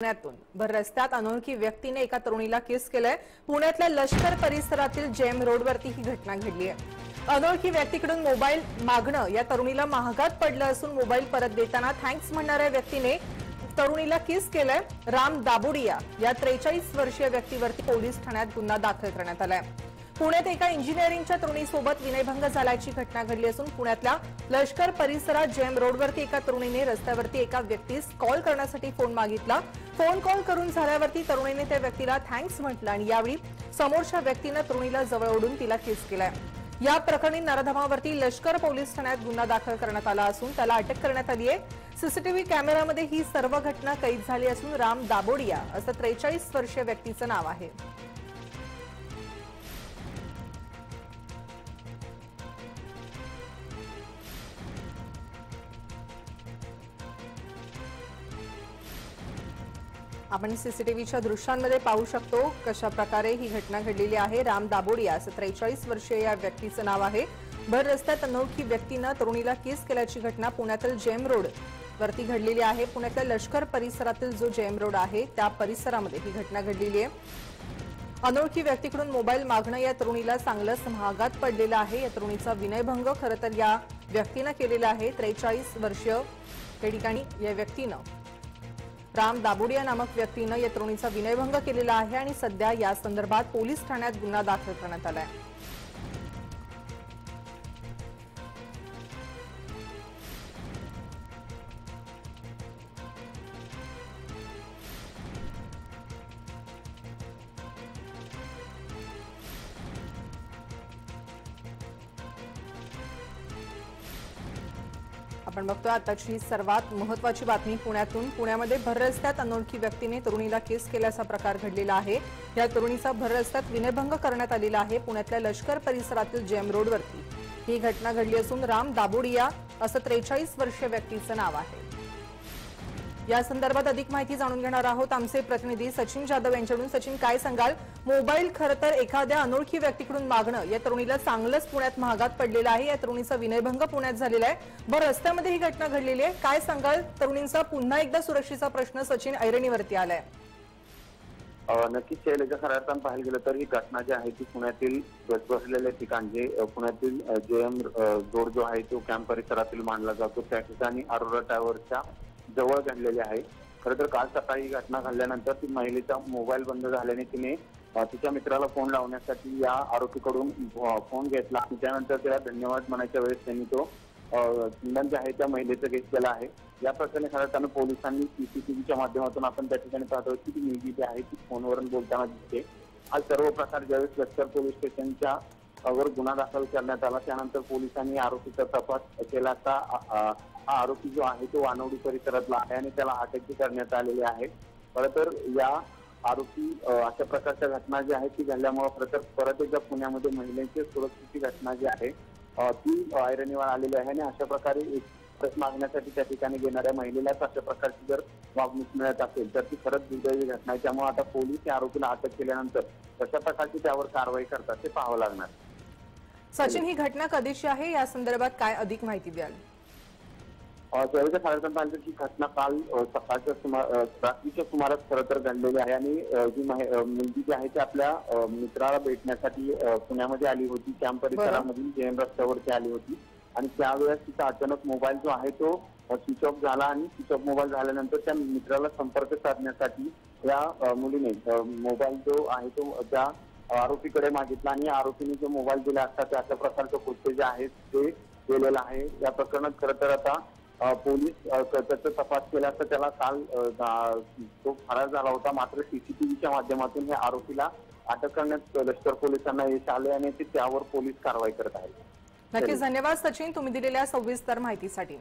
पुण्यातून भर रस्त्यात अनोळखी व्यक्तीने एका तरुणीला किस केलाय। पुण्यातल्या लष्कर परिसरातील जेम रोडवरती ही घटना घडली आहे। अनोळखी व्यक्तीकडून मोबाईल मागणं या तरुणीला महागात पडलं असून मोबाईल परत देताना थँक्स म्हणणाऱ्या व्यक्तीने तरुणीला किस केलाय। राम दाबुडिया या 43 वर्षीय व्यक्तीवरती पोलीस ठाण्यात गुन्हा दाखल करण्यात आलाय। पुण्यात एका इंजिनिअरिंगच्या तरुणीसोबत विनयभंग झाल्याची घटना घडली असून पुण्यातल्या लष्कर परिसरात जेम रोडवरती एका तरुणीने रस्त्यावरती एका व्यक्तीस कॉल करण्यासाठी फोन मागितला। फोन कॉल करून झाल्यावरती तरुणीने त्या व्यक्तीला थँक्स म्हटलं आणि यावेळी समोरच्या व्यक्तीने तरुणीला जवळ ओढून तिला किस केला। या प्रकरणी नराधमावरती लष्कर पोलीस ठाण्यात गुन्हा दाखल करण्यात आला असून त्याला अटक करण्यात आली आहे। सीसीटीव्ही कॅमेरामध्ये ही सर्व घटना कैद झाली असून राम दाबोडिया असं 43 वर्षीय व्यक्तीचं नाव आहे। आपण सीसीटीव्हीच्या दृश्यांमध्ये पाहू शकतो कशा प्रकारे ही घटना घडलेली आहे। राम दाबोडिया असं 43 वर्षीय या व्यक्तीचं नाव आहे। भर रस्त्यात अनोळखी व्यक्तीने तरुणीला किस केल्याची घटना पुण्यातील जेम रोड वरती घडलेली आहे। पुण्यातल्या लष्कर परिसरातील जो जेम रोड आहे त्या परिसरामध्ये ही घटना घडलेली आहे। अनोळखी व्यक्तीकडून मोबाईल मागणं या तरुणीला चांगलंच महागात पडलेलं आहे। या तरुणीचा विनयभंग खरं तर या व्यक्तीने केलेला आहे। 43 वर्षीय त्या ठिकाणी या व्यक्तीने राम दाबोडिया नामक व्यक्तीने या तरुणीचा विनयभंग केलेला आहे आणि सध्या या संदर्भात पोलीस ठाण्यात गुन्हा दाखल करण्यात आला आहे। आपण बघतोय आताची सर्वात महत्त्वाची बातमी पुण्यातून। पुण्यामध्ये भर रस्त्यात अनोळखी व्यक्तीने तरुणीला किस केल्याचा प्रकार घडलेला आहे। या तरुणीचा भर रस्त्यात विनयभंग करण्यात आलेला आहे। पुण्यातल्या लष्कर परिसरातील जेम रोडवरती ही घटना घडली असून राम दाबोडिया असं 43 वर्षीय व्यक्तीचं नाव आहे। या संदर्भात अधिक माहिती जाणून घेणार आहोत आमचे प्रतिनिधी सचिन जाधव यांच्याकडून। सचिन, काय सांगाल, मोबाईल खरं तर एखाद्या अनोळखी व्यक्तीकडून मागणं या तरुणीला चांगलंच पुण्यात महागात पडलेलं आहे। या तरुणीचा विनयभंग पुण्यात झालेला आहे। भर रस्त्यामध्ये ही घटना घडलेली आहे। काय सांगाल, तरुणींचा पुन्हा एकदा सुरक्षेचा प्रश्न सचिन ऐरणीवरती आलाय? नक्कीच शैलेजा, खऱ्या अर्थानं पाहायला गेलं तर ही घटना जी आहे ती पुण्यातील गजबजलेले ठिकाण जे पुण्यातील जेएम रोड जो आहे तो कॅम्प परिसरातील मानला जातो त्या ठिकाणी अरोरा टावरच्या जवळ घडलेली आहे। खरंतर काल सकाळी ही घटना घडल्यानंतर ती महिलेचा मोबाईल बंद झाल्याने तिने तिच्या मित्राला फोन लावण्यासाठी या आरोपीकडून फोन घेतला आणि त्यानंतर तिला धन्यवाद म्हणायच्या वेळेस त्यांनी तो चंदन जे आहे त्या महिलेचं घेतलेला आहे। या प्रकरणी खऱ्या अर्थानं पोलिसांनी सीसीटीव्हीच्या माध्यमातून आपण त्या ठिकाणी पाहतो की ती मुलगी जी आहे ती फोनवरून बोलताना दिसते। हा सर्व प्रकार ज्यावेळेस लष्कर पोलीस स्टेशनच्या वर गुन्हा दाखल करण्यात आला त्यानंतर पोलिसांनी आरोपीचा तपास केला असता हा आरोपी जो आहे तो वानवडी परिसरातला आहे आणि त्याला अटकही करण्यात आलेली आहे। खरं तर या आरोपी अशा प्रकारच्या घटना जी आहे ती घडल्यामुळे परत एकदा पुण्यामध्ये महिलांची सुरक्षेची घटना जी आहे ती ऐरणीवर आलेली आहे आणि अशा प्रकारे एक मागण्यासाठी त्या ठिकाणी घेणाऱ्या महिलेलाच अशा प्रकारची जर वागणूक मिळत असेल तर ती खरंच दुर्दैवी घटना आहे। त्यामुळे आता पोलीस या आरोपीला अटक केल्यानंतर कशा प्रकारची त्यावर कारवाई करतात ते पाहावं लागणार। सचिन, ही घटना कधीची आहे, या संदर्भात काय अधिक माहिती द्याल? त्यावेळेच्या खरं ही घटना काल सकाळच्या रात्रीच्या सुमारास खरं तर घडलेली आहे आणि जी मुलगी जी आहे ती आपल्या मित्राला भेटण्यासाठी पुण्यामध्ये आली होती। कॅम्प परिसरामधील जेएम रस्त्यावरती आली होती आणि त्यावेळेस तिचा अचानक मोबाईल जो आहे तो स्विच ऑफ झाला आणि स्विच ऑफ मोबाईल झाल्यानंतर त्या मित्राला संपर्क साधण्यासाठी या मुलीने मोबाईल जो आहे तो त्या आरोपीकडे मागितला आणि आरोपीने जो मोबाईल दिला असता त्या अशा प्रकारचं कृत्य जे आहे ते केलेलं आहे। या प्रकरणात खरं तर आता पोलीस त्याचा तपास केला असता त्याला काल तो फरार झाला होता, मात्र सीसीटीव्हीच्या माध्यमातून हे आरोपीला अटक करण्यात लष्कर पोलिसांना यश आले आणि त्यावर पोलीस कारवाई करत आहेत। नक्कीच धन्यवाद सचिन, तुम्ही दिलेल्या सविस्तर माहितीसाठी।